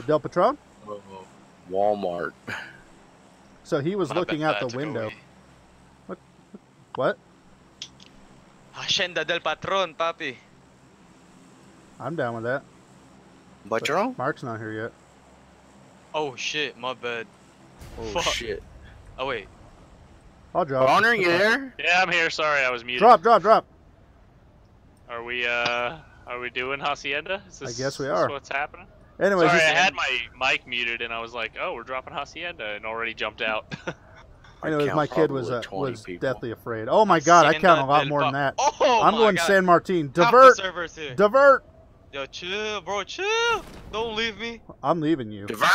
The Del Patron? Walmart. So he was looking out the window. What? What? Hacienda del Patron, papi. I'm down with that. Patron? Mark's not here yet. Oh shit, my bad. Oh shit. Oh wait. I'll drop. Honor, you there? Yeah, I'm here. Sorry, I was muted. Drop, drop, drop. Are we doing Hacienda? Is this, I guess we are. Is this what's happening? Anyway, sorry, I had my mic muted and I was like, oh, we're dropping Hacienda, and already jumped out. I know my kid was deathly afraid. Oh my god, I count a lot more than that. Oh, I'm going to San Martin. Divert! Divert! Yo, chill, bro, chill! Don't leave me. I'm leaving you. Divert!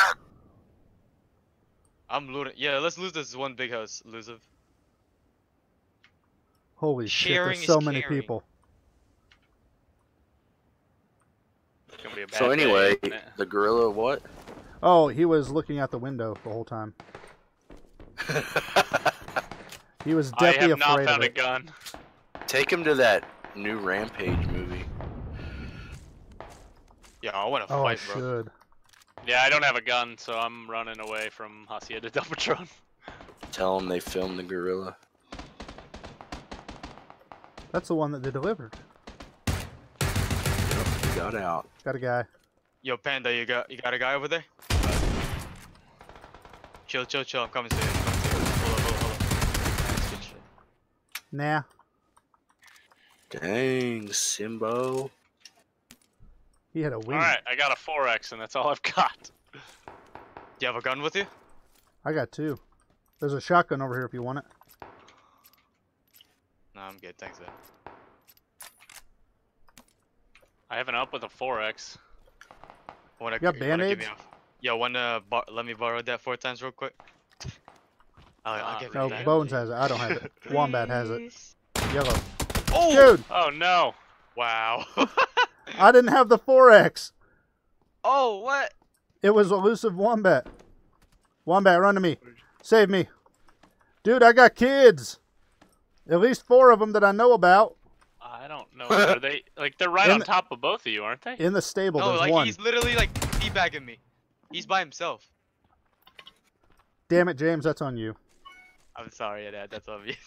I'm looting. Yeah, let's lose this one big house, elusive. Holy shit, there's so many people. So anyway, the gorilla what? Oh, he was looking out the window the whole time. He was definitely afraid of it. I have not found a gun. Take him to that new Rampage movie. Yeah, I want to fight, bro. Should. Yeah, I don't have a gun, so I'm running away from Hacienda del Patron. Tell him they filmed the gorilla. That's the one that they delivered. Got out. Got a guy. Yo, Panda, you got a guy over there? Chill, chill, chill. I'm coming to you. Hold up, hold up. Good shit. Nah. Dang, Simbo. He had a win. Alright, I got a 4X and that's all I've got. Do you have a gun with you? I got two. There's a shotgun over here if you want it. Nah, I'm good. Thanks, man. I have an up with a 4X. You got Band-Aids? Yo, let me borrow that 4 times real quick. I'll get no, Bones has it. I don't have it. Wombat has it. Yellow. Oh! Dude! Oh, no. Wow. I didn't have the 4X. Oh, what? It was elusive Wombat. Wombat, run to me. Save me. Dude, I got kids. At least 4 of them that I know about. I don't know. Are they like they're right on top of both of you, aren't they? In the stable, no, there's like, one. He's literally like teabagging me. He's by himself. Damn it, James, that's on you. I'm sorry, Dad. That's on me.